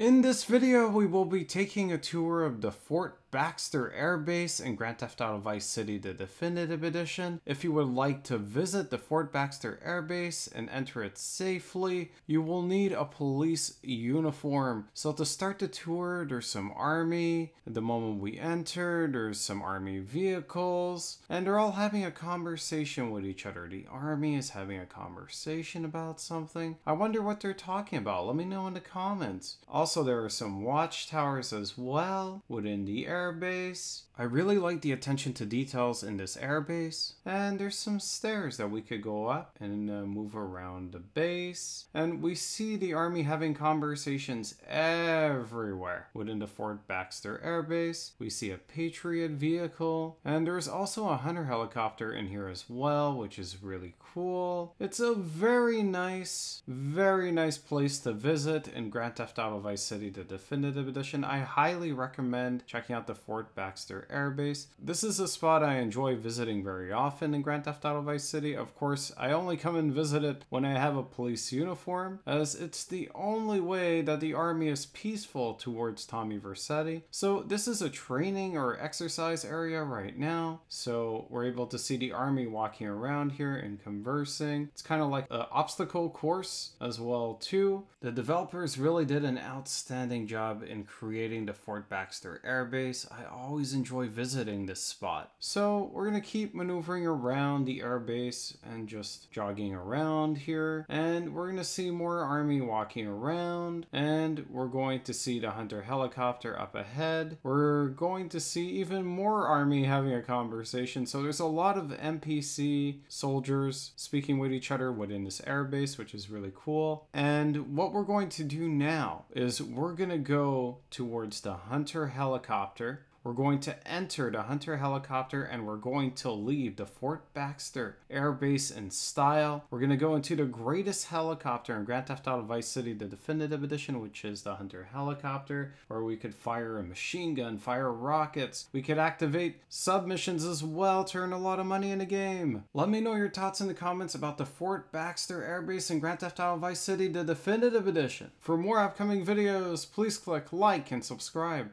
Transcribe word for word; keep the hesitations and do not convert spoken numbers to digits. In this video, we will be taking a tour of the Fort Baxter Air Base in Grand Theft Auto Vice City, the Definitive Edition. If you would like to visit the Fort Baxter Air Base and enter it safely, you will need a police uniform. So to start the tour, there's some army. At the moment we enter, there's some army vehicles, and they're all having a conversation with each other. The army is having a conversation about something. I wonder what they're talking about. Let me know in the comments. Also, Also, there are some watchtowers as well within the airbase. I really like the attention to details in this airbase. And there's some stairs that we could go up and uh, move around the base. And we see the army having conversations everywhere within the Fort Baxter airbase. We see a Patriot vehicle. And there's also a Hunter helicopter in here as well, which is really cool. It's a very nice, very nice place to visit in Grand Theft Auto Vice City, the Definitive Edition. I highly recommend checking out the Fort Baxter Air Base. This is a spot I enjoy visiting very often in Grand Theft Auto Vice City. Of course, I only come and visit it when I have a police uniform, as it's the only way that the army is peaceful towards Tommy Vercetti. So this is a training or exercise area right now. So we're able to see the army walking around here and conversing. It's kind of like an obstacle course as well too. The developers really did an outstanding job in creating the Fort Baxter Air Base. I always enjoy visiting this spot. So we're gonna keep maneuvering around the air base and just jogging around here. And we're gonna see more army walking around, and we're going to see the Hunter helicopter up ahead. We're going to see even more army having a conversation. So there's a lot of N P C soldiers speaking with each other within this air base, which is really cool. And what we're going to do now is we're gonna go towards the Hunter helicopter. We're going to enter the Hunter helicopter, and we're going to leave the Fort Baxter Air Base in style. We're going to go into the greatest helicopter in Grand Theft Auto Vice City, the Definitive Edition, which is the Hunter helicopter, where we could fire a machine gun, fire rockets. We could activate submissions as well to earn a lot of money in the game. Let me know your thoughts in the comments about the Fort Baxter Air Base in Grand Theft Auto Vice City, the Definitive Edition. For more upcoming videos, please click like and subscribe.